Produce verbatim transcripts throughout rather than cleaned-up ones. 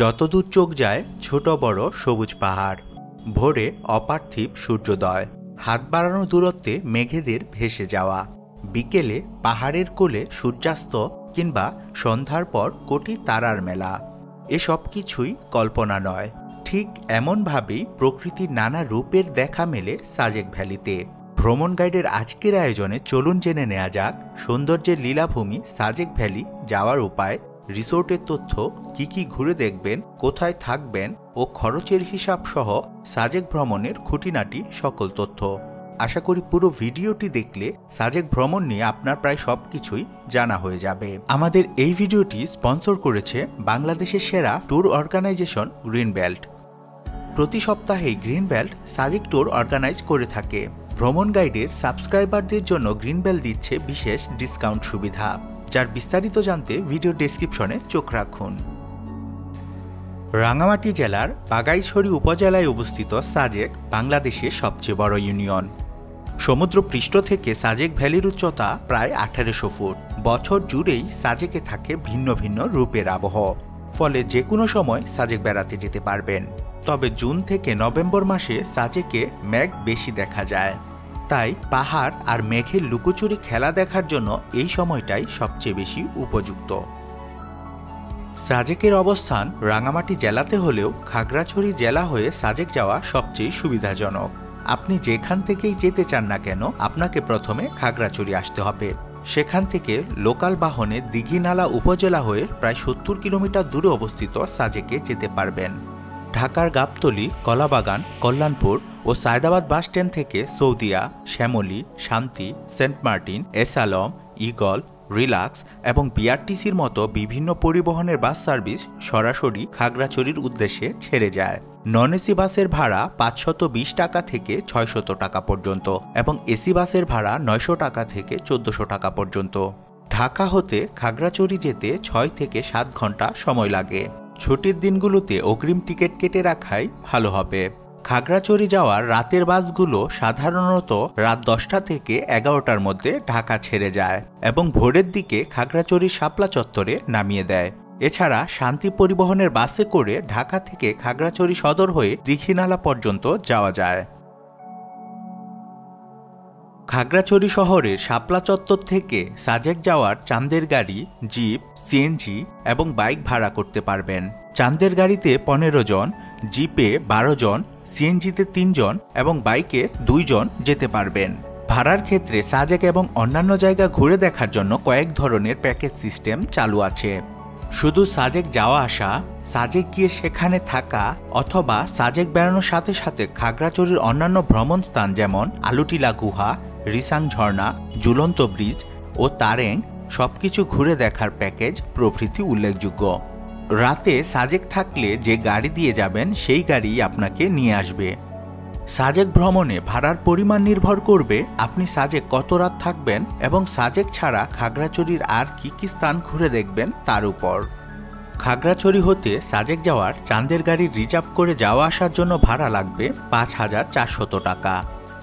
যতদূর চোখ যায় ছোট বড় সবুজ পাহাড়, ভোরে অপার্থিব সূর্যোদয়, হাত বাড়ানো দূরত্বে মেঘেদের ভেসে যাওয়া, বিকেলে পাহাড়ের কোলে সূর্যাস্ত কিংবা সন্ধ্যার পর কোটি তারার মেলা, এসব কিছুই কল্পনা নয়। ঠিক এমনভাবেই প্রকৃতির নানা রূপের দেখা মেলে সাজেক ভ্যালিতে। ভ্রমণ গাইডের আজকের আয়োজনে চলুন জেনে নেওয়া যাক সৌন্দর্যের লীলাভূমি সাজেক ভ্যালি যাওয়ার উপায়, রিসোর্টের তথ্য, কি কি ঘুরে দেখবেন, কোথায় থাকবেন ও খরচের হিসাব সহ সাজেক ভ্রমণের খুঁটিনাটি সকল তথ্য। আশা করি পুরো ভিডিওটি দেখলে সাজেক ভ্রমণ নিয়ে আপনার প্রায় সব কিছুই জানা হয়ে যাবে। আমাদের এই ভিডিওটি স্পন্সর করেছে বাংলাদেশের সেরা ট্যুর অর্গানাইজেশন গ্রিন বেল্ট। প্রতি সপ্তাহে green belt Sajek tour organise করে থাকে। ভ্রমণ গাইডের সাবস্ক্রাইবারদের জন্য গ্রিন বেল্ট দিচ্ছে বিশেষ ডিসকাউন্ট সুবিধা, যার বিস্তারিত জানতে ভিডিও ডেসক্রিপশনে চোখ রাখুন। রাঙামাটি জেলার বাগাইছড়ি উপজেলায় অবস্থিত সাজেক বাংলাদেশের সবচেয়ে বড় ইউনিয়ন। সমুদ্রপৃষ্ঠ থেকে সাজেক ভ্যালির উচ্চতা প্রায় আঠারোশো ফুট। বছর জুড়েই সাজেকে থাকে ভিন্ন ভিন্ন রূপের আবহ, ফলে যে কোনো সময় সাজেক বেড়াতে যেতে পারবেন। তবে জুন থেকে নভেম্বর মাসে সাজেকে মেঘ বেশি দেখা যায়, তাই পাহাড় আর মেঘের লুকোচুরি খেলা দেখার জন্য এই সময়টাই সবচেয়ে বেশি উপযুক্ত। সাজেকের অবস্থান রাঙামাটি জেলাতে হলেও খাগড়াছড়ি জেলা হয়ে সাজেক যাওয়া সবচেয়ে সুবিধাজনক। আপনি যেখান থেকেই যেতে চান না কেন, আপনাকে প্রথমে খাগড়াছড়ি আসতে হবে। সেখান থেকে লোকাল বাহনে দীঘিনালা উপজেলা হয়ে প্রায় সত্তর কিলোমিটার দূরে অবস্থিত সাজেকে যেতে পারবেন। ঢাকার গাবতলী, কলাবাগান, কল্যাণপুর ও সায়দাবাদ বাস স্ট্যান্ড থেকে সৌদিয়া, শ্যামলী, শান্তি, সেন্ট মার্টিন, এসালম, ইগল, রিলাক্স এবং বিআরটিসির মতো বিভিন্ন পরিবহনের বাস সার্ভিস সরাসরি খাগড়াছড়ির উদ্দেশ্যে ছেড়ে যায়। নন এসি বাসের ভাড়া পাঁচশত বিশ টাকা থেকে ছয়শত টাকা পর্যন্ত এবং এসি বাসের ভাড়া নয়শো টাকা থেকে চোদ্দশো টাকা পর্যন্ত। ঢাকা হতে খাগড়াছড়ি যেতে ছয় থেকে সাত ঘন্টা সময় লাগে। ছুটির দিনগুলোতে অগ্রিম টিকিট কেটে রাখাই ভালো হবে। খাগড়াছড়ি যাওয়ার রাতের বাসগুলো সাধারণত রাত দশটা থেকে এগারোটার মধ্যে ঢাকা ছেড়ে যায় এবং ভোরের দিকে খাগড়াছড়ি শাপলা চত্বরে নামিয়ে দেয়। এছাড়া শান্তি পরিবহনের বাসে করে ঢাকা থেকে খাগড়াছড়ি সদর হয়ে দীঘিনালা পর্যন্ত যাওয়া যায়। খাগড়াছড়ি শহরের শাপলা চত্বর থেকে সাজেক যাওয়ার চাঁদের গাড়ি, জিপ, সিএনজি এবং বাইক ভাড়া করতে পারবেন। চাঁদের গাড়িতে পনেরো জন, জিপে বারো জন, সিএনজিতে তিন জন এবং বাইকে দুই জন যেতে পারবেন। ভাড়ার ক্ষেত্রে সাজেক এবং অন্যান্য জায়গা ঘুরে দেখার জন্য কয়েক ধরনের প্যাকেজ সিস্টেম চালু আছে। শুধু সাজেক যাওয়া আসা, সাজেক গিয়ে সেখানে থাকা অথবা সাজেক বেড়ানোর সাথে সাথে খাগড়াছড়ির অন্যান্য ভ্রমণ স্থান যেমন আলুটিলা গুহা, রিসাং ঝর্ণা, ঝুলন্ত ব্রিজ ও তারেং সবকিছু ঘুরে দেখার প্যাকেজ প্রভৃতি উল্লেখযোগ্য। রাতে সাজেক থাকলে যে গাড়ি দিয়ে যাবেন সেই গাড়ি আপনাকে নিয়ে আসবে। সাজেক ভ্রমণে ভাড়ার পরিমাণ নির্ভর করবে আপনি সাজেক কত রাত থাকবেন এবং সাজেক ছাড়া খাগড়াছড়ির আর কি কি স্থান ঘুরে দেখবেন তার উপর। খাগড়াছড়ি হতে সাজেক যাওয়ার চাঁদের গাড়ি রিজার্ভ করে যাওয়া আসার জন্য ভাড়া লাগবে পাঁচ হাজার চারশত টাকা।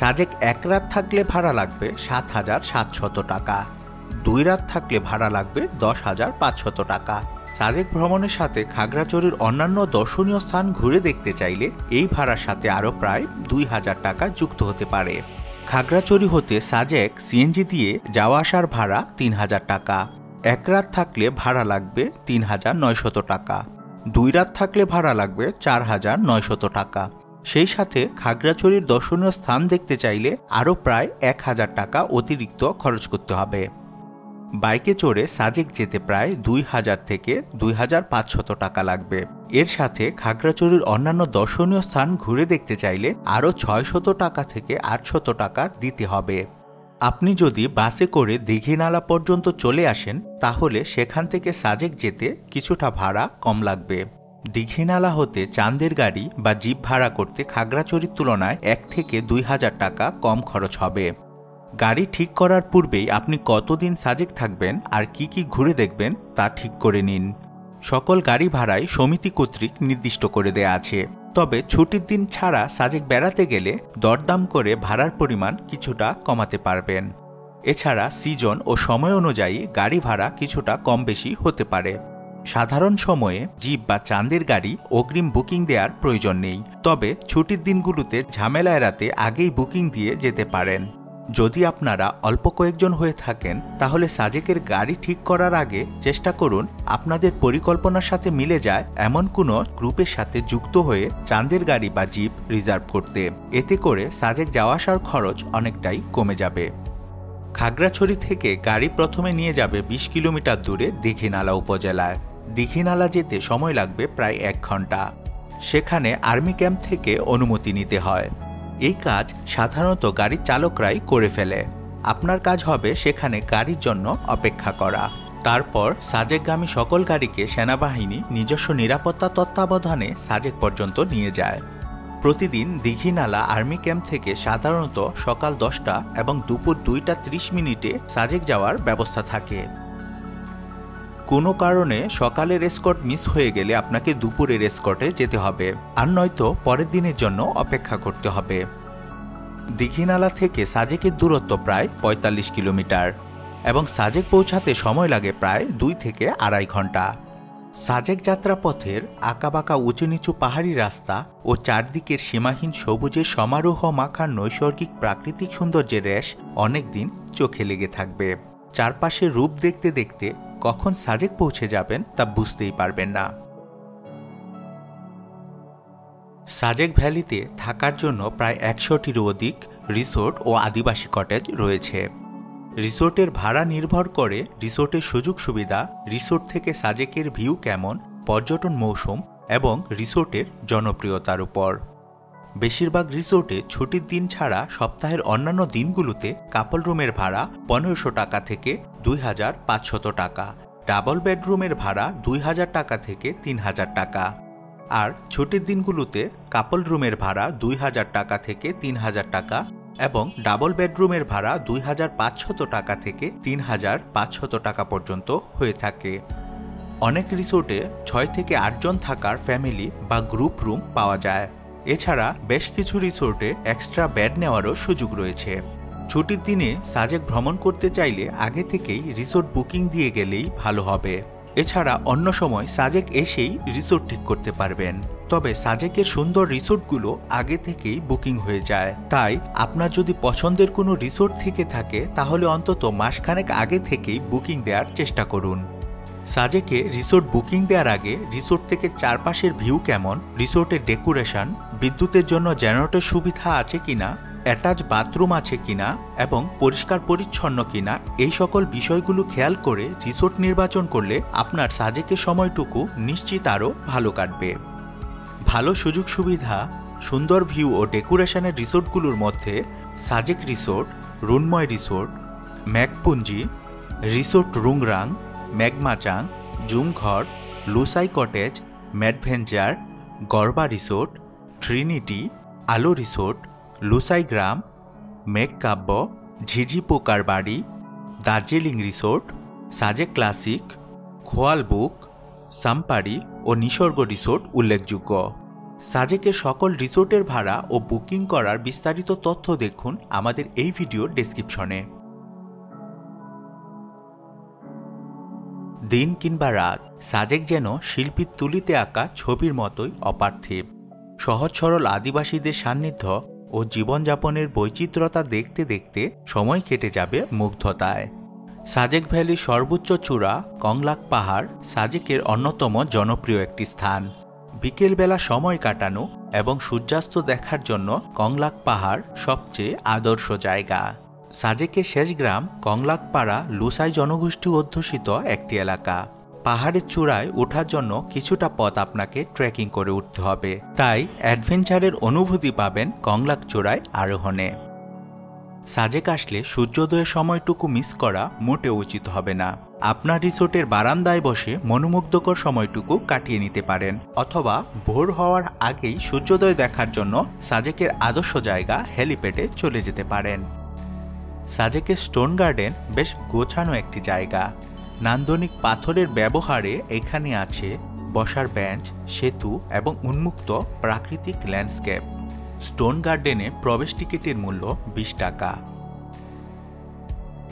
সাজেক এক রাত থাকলে ভাড়া লাগবে সাত হাজার সাতশত টাকা। দুই রাত থাকলে ভাড়া লাগবে দশ হাজার পাঁচশত টাকা। সাজেক ভ্রমণের সাথে খাগড়াছড়ির অন্যান্য দর্শনীয় স্থান ঘুরে দেখতে চাইলে এই ভাড়ার সাথে আরও প্রায় দুই হাজার টাকা যুক্ত হতে পারে। খাগড়াছড়ি হতে সাজেক সিএনজি দিয়ে যাওয়া আসার ভাড়া তিন হাজার টাকা। এক রাত থাকলে ভাড়া লাগবে তিন হাজার নয়শত টাকা। দুই রাত থাকলে ভাড়া লাগবে চার হাজার নয়শত টাকা। সেই সাথে খাগড়াছড়ির দর্শনীয় স্থান দেখতে চাইলে আরও প্রায় এক হাজার টাকা অতিরিক্ত খরচ করতে হবে। বাইকে চড়ে সাজেক যেতে প্রায় দুই হাজার থেকে দুই হাজার পাঁচশত টাকা লাগবে। এর সাথে খাগড়াছড়ির অন্যান্য দর্শনীয় স্থান ঘুরে দেখতে চাইলে আরও ছয়শত টাকা থেকে আটশত টাকা দিতে হবে। আপনি যদি বাসে করে দীঘিনালা পর্যন্ত চলে আসেন তাহলে সেখান থেকে সাজেক যেতে কিছুটা ভাড়া কম লাগবে। দীঘিনালা হতে চাঁদের গাড়ি বা জিপ ভাড়া করতে খাগড়াছড়ির তুলনায় এক থেকে দুই হাজার টাকা কম খরচ হবে। গাড়ি ঠিক করার পূর্বেই আপনি কতদিন সাজেক থাকবেন আর কি কি ঘুরে দেখবেন তা ঠিক করে নিন। সকল গাড়ি ভাড়াই সমিতি কর্তৃক নির্দিষ্ট করে দেয়া আছে। তবে ছুটির দিন ছাড়া সাজেক বেড়াতে গেলে দরদাম করে ভাড়ার পরিমাণ কিছুটা কমাতে পারবেন। এছাড়া সিজন ও সময় অনুযায়ী গাড়ি ভাড়া কিছুটা কম বেশি হতে পারে। সাধারণ সময়ে জিপ বা চাঁদের গাড়ি অগ্রিম বুকিং দেওয়ার প্রয়োজন নেই, তবে ছুটির দিনগুলোতে ঝামেলা এড়াতে আগেই বুকিং দিয়ে যেতে পারেন। যদি আপনারা অল্প কয়েকজন হয়ে থাকেন তাহলে সাজেকের গাড়ি ঠিক করার আগে চেষ্টা করুন আপনাদের পরিকল্পনার সাথে মিলে যায় এমন কোনো গ্রুপের সাথে যুক্ত হয়ে চাঁদের গাড়ি বা জিপ রিজার্ভ করতে। এতে করে সাজেক যাওয়া আসার খরচ অনেকটাই কমে যাবে। খাগড়াছড়ি থেকে গাড়ি প্রথমে নিয়ে যাবে বিশ কিলোমিটার দূরে দীঘিনালা উপজেলায়। দীঘিনালা যেতে সময় লাগবে প্রায় এক ঘন্টা। সেখানে আর্মি ক্যাম্প থেকে অনুমতি নিতে হয়। এই কাজ সাধারণত গাড়ির চালকরাই করে ফেলে। আপনার কাজ হবে সেখানে গাড়ির জন্য অপেক্ষা করা। তারপর সাজেকগামী সকল গাড়িকে সেনাবাহিনী নিজস্ব নিরাপত্তা তত্ত্বাবধানে সাজেক পর্যন্ত নিয়ে যায়। প্রতিদিন দীঘিনালা আর্মি ক্যাম্প থেকে সাধারণত সকাল দশটা এবং দুপুর দুইটা ত্রিশ মিনিটে সাজেক যাওয়ার ব্যবস্থা থাকে। কোনো কারণে সকালের এসকর্ট মিস হয়ে গেলে আপনাকে দুপুরের এসকর্টে যেতে হবে, আর নয়তো পরের দিনের জন্য অপেক্ষা করতে হবে। দীঘিনালা থেকে সাজেকের দূরত্ব প্রায় পঁয়তাল্লিশ কিলোমিটার এবং সাজেক পৌঁছাতে সময় লাগে প্রায় দুই থেকে আড়াই ঘন্টা। সাজেক যাত্রাপথের আঁকাবাঁকা উঁচু নিচু পাহাড়ি রাস্তা ও চারদিকের সীমাহীন সবুজের সমারোহ মাখার নৈসর্গিক প্রাকৃতিক সৌন্দর্যের রেশ অনেকদিন চোখে লেগে থাকবে। চারপাশের রূপ দেখতে দেখতে কখন সাজেক পৌঁছে যাবেন তা বুঝতেই পারবেন না। সাজেক ভ্যালিতে থাকার জন্য প্রায় একশোটিরও অধিক রিসোর্ট ও আদিবাসী কটেজ রয়েছে। রিসোর্টের ভাড়া নির্ভর করে রিসোর্টের সুযোগ সুবিধা, রিসোর্ট থেকে সাজেকের ভিউ কেমন, পর্যটন মৌসুম এবং রিসোর্টের জনপ্রিয়তার উপর। বেশিরভাগ রিসোর্টে ছুটির দিন ছাড়া সপ্তাহের অন্যান্য দিনগুলোতে কাপল রুমের ভাড়া পনেরোশো টাকা থেকে দুই হাজার পাঁচশত টাকা, ডাবল বেডরুমের ভাড়া দুই হাজার টাকা থেকে তিন হাজার টাকা, আর ছুটির দিনগুলোতে কাপল রুমের ভাড়া দুই হাজার টাকা থেকে তিন হাজার টাকা এবং ডাবল বেডরুমের ভাড়া দুই হাজার পাঁচশত টাকা থেকে তিন হাজার পাঁচশত টাকা পর্যন্ত হয়ে থাকে। অনেক রিসোর্টে ছয় থেকে আটজন থাকার ফ্যামিলি বা গ্রুপ রুম পাওয়া যায়। এছাড়া বেশ কিছু রিসোর্টে এক্সট্রা বেড নেওয়ারও সুযোগ রয়েছে। ছুটির দিনে সাজেক ভ্রমণ করতে চাইলে আগে থেকেই রিসোর্ট বুকিং দিয়ে গেলেই ভালো হবে। এছাড়া অন্য সময় সাজেক এসেই রিসোর্ট ঠিক করতে পারবেন, তবে সাজেকের সুন্দর রিসোর্টগুলো আগে থেকেই বুকিং হয়ে যায়। তাই আপনার যদি পছন্দের কোনো রিসোর্ট থেকে থাকে তাহলে অন্তত মাসখানেক আগে থেকেই বুকিং দেওয়ার চেষ্টা করুন। সাজেকে রিসোর্ট বুকিং দেওয়ার আগে রিসোর্ট থেকে চারপাশের ভিউ কেমন, রিসোর্টের ডেকোরেশন, বিদ্যুতের জন্য জেনারেটর সুবিধা আছে কিনা, অ্যাটাচ বাথরুম আছে কিনা এবং পরিষ্কার পরিচ্ছন্ন কিনা, এই সকল বিষয়গুলো খেয়াল করে রিসোর্ট নির্বাচন করলে আপনার সাজেকের সময়টুকু নিশ্চিত আরও ভালো কাটবে। ভালো সুযোগ সুবিধা, সুন্দর ভিউ ও ডেকোরেশনের রিসোর্টগুলোর মধ্যে Sajek resort, Runmoy resort, Makpunji, resort Rungrang, Megmachang, Jumghor, Lushai cottage, ম্যাডভেঞ্চার, Gorba resort, Trinity, Alo resort, Lushai গ্রাম, মেঘকাব্য, ঝিঝি পোকার বাড়ি, দার্জিলিং রিসোর্ট, সাজেক ক্লাসিক, খোয়াল বুক, সাম্পারি ও নিসর্গ রিসোর্ট উল্লেখযোগ্য। সাজেকের সকল রিসোর্টের ভাড়া ও বুকিং করার বিস্তারিত তথ্য দেখুন আমাদের এই ভিডিওর ডেসক্রিপশনে। দিন কিংবা রাত, সাজেক যেন শিল্পীর তুলিতে আঁকা ছবির মতোই অপার্থিব। সহজ সরল আদিবাসীদের সান্নিধ্য ও জীবনযাপনের বৈচিত্র্যতা দেখতে দেখতে সময় কেটে যাবে মুগ্ধতায়। সাজেক ভ্যালির সর্বোচ্চ চূড়া কংলাক পাহাড় সাজেকের অন্যতম জনপ্রিয় একটি স্থান। বিকেলবেলা সময় কাটানো এবং সূর্যাস্ত দেখার জন্য কংলাক পাহাড় সবচেয়ে আদর্শ জায়গা। সাজেকের শেষ গ্রাম কংলাকপাড়া লুসাই জনগোষ্ঠী অধ্যুষিত একটি এলাকা। পাহাড়ের চূড়ায় ওঠার জন্য কিছুটা পথ আপনাকে ট্রেকিং করে উঠতে হবে, তাই অ্যাডভেঞ্চারের অনুভূতি পাবেন কংলাক চূড়ায় আরোহণে। সাজেক আসলে সূর্যোদয়ের সময়টুকু মিস করা মোটেও উচিত হবে না। আপনার রিসোর্টের বারান্দায় বসে মনোমুগ্ধকর সময়টুকু কাটিয়ে নিতে পারেন, অথবা ভোর হওয়ার আগেই সূর্যোদয় দেখার জন্য সাজেকের আদর্শ জায়গা হেলিপ্যাডে চলে যেতে পারেন। সাজেকের স্টোন গার্ডেন বেশ গোছানো একটি জায়গা। নান্দনিক পাথরের ব্যবহারে এখানে আছে বসার বেঞ্চ, সেতু এবং উন্মুক্ত প্রাকৃতিক ল্যান্ডস্কেপ। স্টোন গার্ডেনে প্রবেশ টিকিটের মূল্য বিশ টাকা।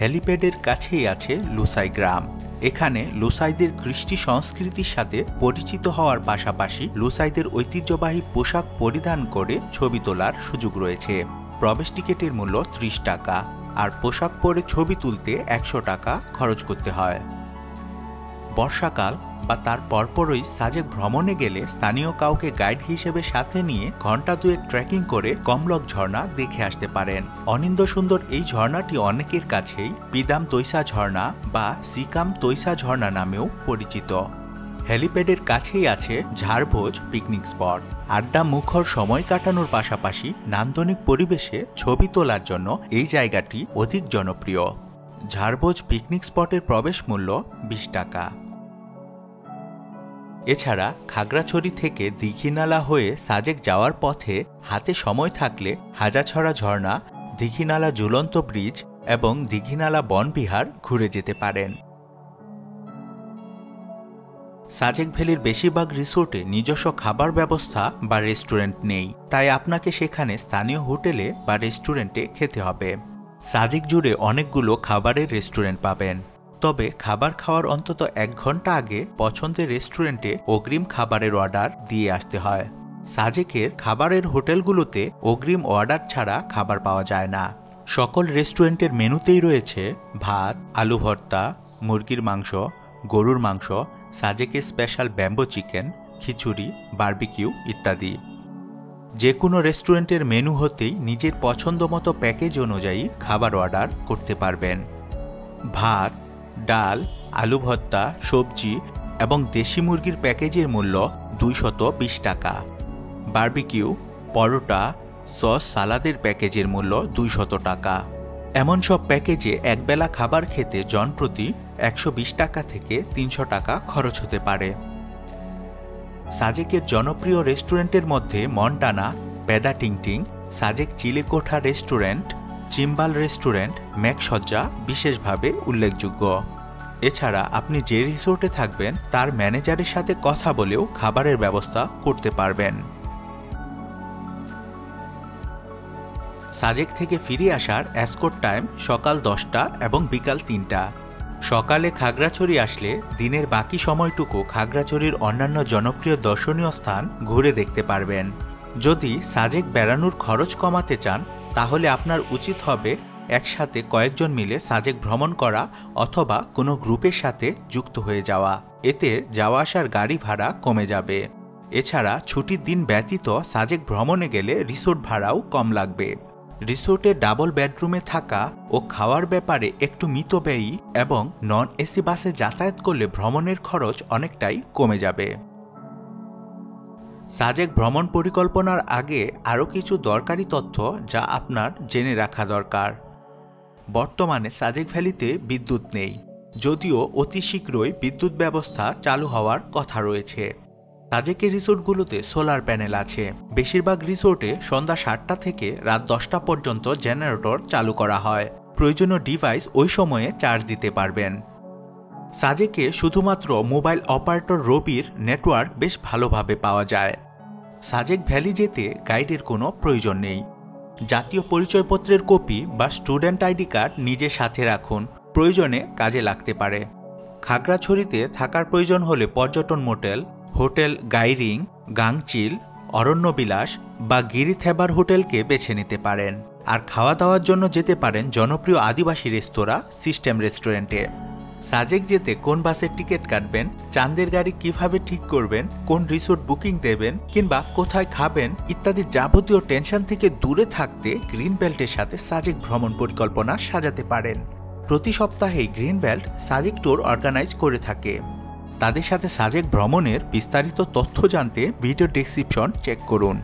हेलिपैडेर काछेई आछे लुसाई ग्राम। एखाने लुसाईदेर कृष्टि संस्कृतिर साथे परिचित हवार पाशापाशी लुसाईदेर ऐतिह्यबाही पोशाक परिधान करे छवि तोलार सुयोग रयेछे। प्रवेश टिकेटेर मूल्य त्रिश टाका आर पोशाक परे छवि तुलते एकशो टाका खरच करते हय। बर्षाकाल बा तार परपरई साजेक भ्रमणे गेले स्थानीय काउके गाइड हिसेबे साथे निये घंटा दुएक ट्रेकिंग करे कमलक झर्णा देखे आसते पारेन। अनिंद सुंदर एई झर्णाटी अनेकेर काछेई पिदाम तोइसा झर्णा बा सिकाम तोइसा झर्णा नामेओ परिचित। हेलिपैडेर काछेई आछे झाड़भोज पिकनिक स्पट। आड्डा मुखर समय काटानोर पाशापाशी नान्दनिक परिवेशे छवि तोलार जन्य एई जायगाटी अधिक जनप्रिय। झाड़भोज पिकनिक स्पटेर प्रवेश मूल्य बीस टाका। এছাড়া খাগড়াছড়ি থেকে দীঘিনালা হয়ে সাজেক যাওয়ার পথে হাতে সময় থাকলে হাজাছড়া ঝর্ণা, দীঘিনালা ঝুলন্ত ব্রিজ এবং দীঘিনালা বনবিহার ঘুরে যেতে পারেন। সাজেক ভ্যালির বেশিরভাগ রিসোর্টে নিজস্ব খাবার ব্যবস্থা বা রেস্টুরেন্ট নেই, তাই আপনাকে সেখানে স্থানীয় হোটেলে বা রেস্টুরেন্টে খেতে হবে। সাজেক জুড়ে অনেকগুলো খাবারের রেস্টুরেন্ট পাবেন, তবে খাবার খাওয়ার অন্তত এক ঘন্টা আগে পছন্দের রেস্টুরেন্টে অগ্রিম খাবারের অর্ডার দিয়ে আসতে হয়। সাজেকের খাবারের হোটেলগুলোতে অগ্রিম অর্ডার ছাড়া খাবার পাওয়া যায় না। সকল রেস্টুরেন্টের মেনুতেই রয়েছে ভাত, আলু ভর্তা, মুরগির মাংস, গরুর মাংস, সাজেকের স্পেশাল ব্যাম্বো চিকেন, খিচুড়ি, বারবিকিউ ইত্যাদি। যে কোনো রেস্টুরেন্টের মেনু হতেই নিজের পছন্দ মতো প্যাকেজ অনুযায়ী খাবার অর্ডার করতে পারবেন। ভাত, ডাল, আলু ভর্তা, সবজি এবং দেশি মুরগির প্যাকেজের মূল্য দুইশত বিশ টাকা। বারবিকিউ, পরোটা, সস, সালাদের প্যাকেজের মূল্য দুইশত টাকা। এমন সব প্যাকেজে একবেলা খাবার খেতে জনপ্রতি একশো বিশ টাকা থেকে তিনশো টাকা খরচ হতে পারে। সাজেকের জনপ্রিয় রেস্টুরেন্টের মধ্যে Montana, Peda Tingting, Sajek Chilekotha restaurant, Chimbal restaurant, Meghsojja বিশেষভাবে উল্লেখযোগ্য। এছাড়া আপনি যে রিসোর্টে থাকবেন তার ম্যানেজারের সাথে কথা বলেও খাবারের ব্যবস্থা করতে পারবেন। সাজেক থেকে ফিরে আসার এসকোর্ট টাইম সকাল দশটা এবং বিকাল তিনটা। সকালে খাগড়াছড়ি আসলে দিনের বাকি সময়টুকু খাগড়াছড়ির অন্যান্য জনপ্রিয় দর্শনীয় স্থান ঘুরে দেখতে পারবেন। যদি সাজেক বেড়ানোর খরচ কমাতে চান তাহলে আপনার উচিত হবে একসাথে কয়েকজন মিলে সাজেক ভ্রমণ করা অথবা কোনো গ্রুপের সাথে যুক্ত হয়ে যাওয়া, এতে যাওয়া আসার গাড়ি ভাড়া কমে যাবে। এছাড়া ছুটির দিন ব্যতীত সাজেক ভ্রমণে গেলে রিসোর্ট ভাড়াও কম লাগবে। রিসোর্টে ডাবল বেডরুমে থাকা ও খাওয়ার ব্যাপারে একটু মিতব্যয়ী এবং নন এসি বাসে যাতায়াত করলে ভ্রমণের খরচ অনেকটাই কমে যাবে। সাজেক ভ্রমণ পরিকল্পনার আগে আরও কিছু দরকারি তথ্য যা আপনার জেনে রাখা দরকার। বর্তমানে সাজেক ভ্যালিতে বিদ্যুৎ নেই, যদিও অতি শীঘ্রই বিদ্যুৎ ব্যবস্থা চালু হওয়ার কথা রয়েছে। সাজেকের রিসোর্টগুলোতে সোলার প্যানেল আছে। বেশিরভাগ রিসোর্টে সন্ধ্যা সাতটা থেকে রাত দশটা পর্যন্ত জেনারেটর চালু করা হয়। প্রয়োজনীয় ডিভাইস ওই সময়ে চার্জ দিতে পারবেন। সাজেকে শুধুমাত্র মোবাইল অপারেটর রবির নেটওয়ার্ক বেশ ভালোভাবে পাওয়া যায়। সাজেক ভ্যালি যেতে গাইডের কোনো প্রয়োজন নেই। জাতীয় পরিচয়পত্রের কপি বা স্টুডেন্ট আইডি কার্ড নিজের সাথে রাখুন, প্রয়োজনে কাজে লাগতে পারে। খাগড়াছড়িতে থাকার প্রয়োজন হলে পর্যটন মোটেল, হোটেল গাইরিং, গাংচিল, অরণ্যবিলাস বা গিরিথেবার হোটেলকে বেছে নিতে পারেন। আর খাওয়া দাওয়ার জন্য যেতে পারেন জনপ্রিয় আদিবাসী রেস্তোরাঁ সিস্টেম রেস্টুরেন্টে। সাজেক যেতে কোন বাসের টিকিট কাটবেন, চাঁদের গাড়ি কিভাবে ঠিক করবেন, কোন রিসোর্ট বুকিং দেবেন কিংবা কোথায় খাবেন ইত্যাদি যাবতীয় টেনশন থেকে দূরে থাকতে গ্রিন বেল্টের সাথে সাজেক ভ্রমণ পরিকল্পনা সাজাতে পারেন। প্রতি সপ্তাহে green belt Sajek tour organise করে থাকে। তাদের সাথে সাজেক ভ্রমণের বিস্তারিত তথ্য জানতে ভিডিও ডেসক্রিপশন চেক করুন।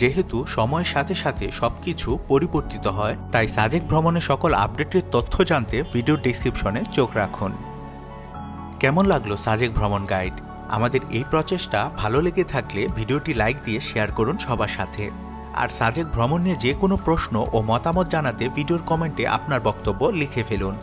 যেহেতু সময়ের সাথে সাথে সবকিছু পরিবর্তিত হয়, তাই সাজেক ভ্রমণে সকল আপডেটের তথ্য জানতে ভিডিও ডেসক্রিপশনে চোখ রাখুন। কেমন লাগলো সাজেক ভ্রমণ গাইড? আমাদের এই প্রচেষ্টা ভালো লেগে থাকলে ভিডিওটি লাইক দিয়ে শেয়ার করুন সবার সাথে। আর সাজেক ভ্রমণ নিয়ে যে কোনো প্রশ্ন ও মতামত জানাতে ভিডিওর কমেন্টে আপনার বক্তব্য লিখে ফেলুন।